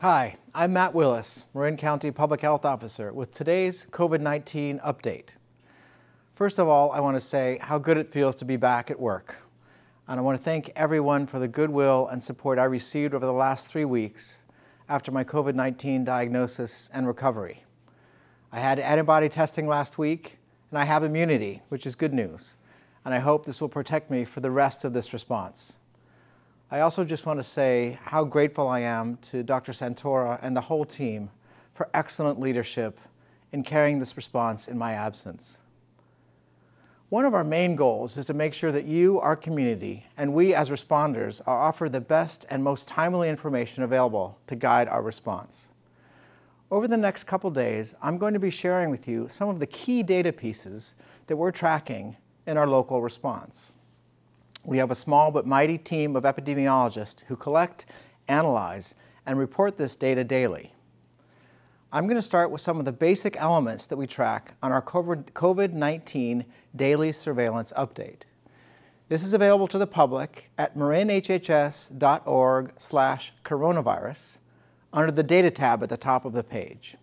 Hi, I'm Matt Willis, Marin County Public Health Officer, with today's COVID-19 update. First of all, I want to say how good it feels to be back at work. And I want to thank everyone for the goodwill and support I received over the last 3 weeks after my COVID-19 diagnosis and recovery. I had antibody testing last week, and I have immunity, which is good news. And I hope this will protect me for the rest of this response. I also just want to say how grateful I am to Dr. Santora and the whole team for excellent leadership in carrying this response in my absence. One of our main goals is to make sure that you, our community, and we as responders are offered the best and most timely information available to guide our response. Over the next couple days, I'm going to be sharing with you some of the key data pieces that we're tracking in our local response. We have a small but mighty team of epidemiologists who collect, analyze, and report this data daily. I'm going to start with some of the basic elements that we track on our COVID-19 daily surveillance update. This is available to the public at MarinHHS.org/coronavirus under the Data tab at the top of the page.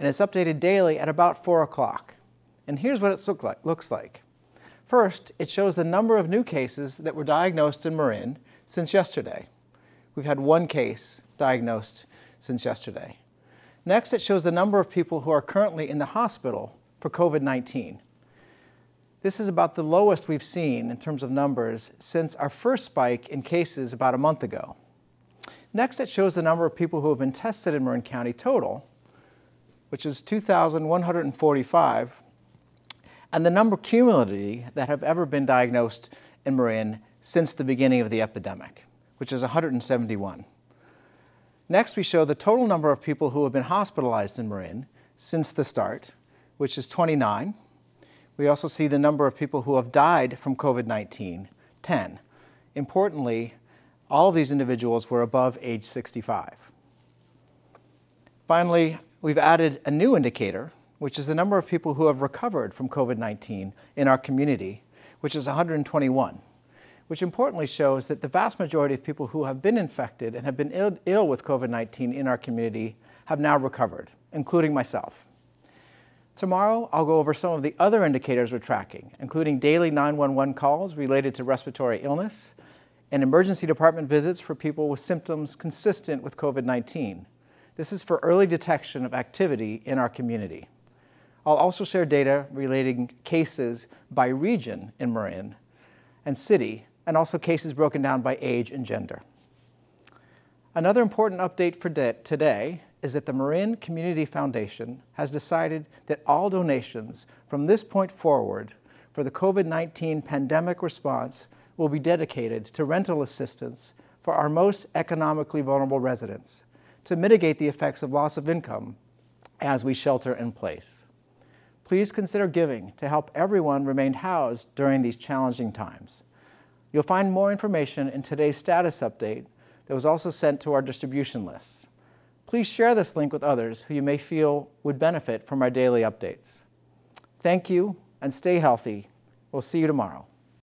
And it's updated daily at about 4 o'clock. And here's what it looks like. First, it shows the number of new cases that were diagnosed in Marin since yesterday. We've had 1 case diagnosed since yesterday. Next, it shows the number of people who are currently in the hospital for COVID-19. This is about the lowest we've seen in terms of numbers since our first spike in cases about a month ago. Next, it shows the number of people who have been tested in Marin County total, which is 2,145. And the number cumulatively that have ever been diagnosed in Marin since the beginning of the epidemic, which is 171. Next, we show the total number of people who have been hospitalized in Marin since the start, which is 29. We also see the number of people who have died from COVID-19, 10. Importantly, all of these individuals were above age 65. Finally, we've added a new indicator, which is the number of people who have recovered from COVID-19 in our community, which is 121, which importantly shows that the vast majority of people who have been infected and have been ill with COVID-19 in our community have now recovered, including myself. Tomorrow, I'll go over some of the other indicators we're tracking, including daily 911 calls related to respiratory illness and emergency department visits for people with symptoms consistent with COVID-19. This is for early detection of activity in our community. I'll also share data relating cases by region in Marin and city, and also cases broken down by age and gender. Another important update for today is that the Marin Community Foundation has decided that all donations from this point forward for the COVID-19 pandemic response will be dedicated to rental assistance for our most economically vulnerable residents to mitigate the effects of loss of income as we shelter in place. Please consider giving to help everyone remain housed during these challenging times. You'll find more information in today's status update that was also sent to our distribution list. Please share this link with others who you may feel would benefit from our daily updates. Thank you and stay healthy. We'll see you tomorrow.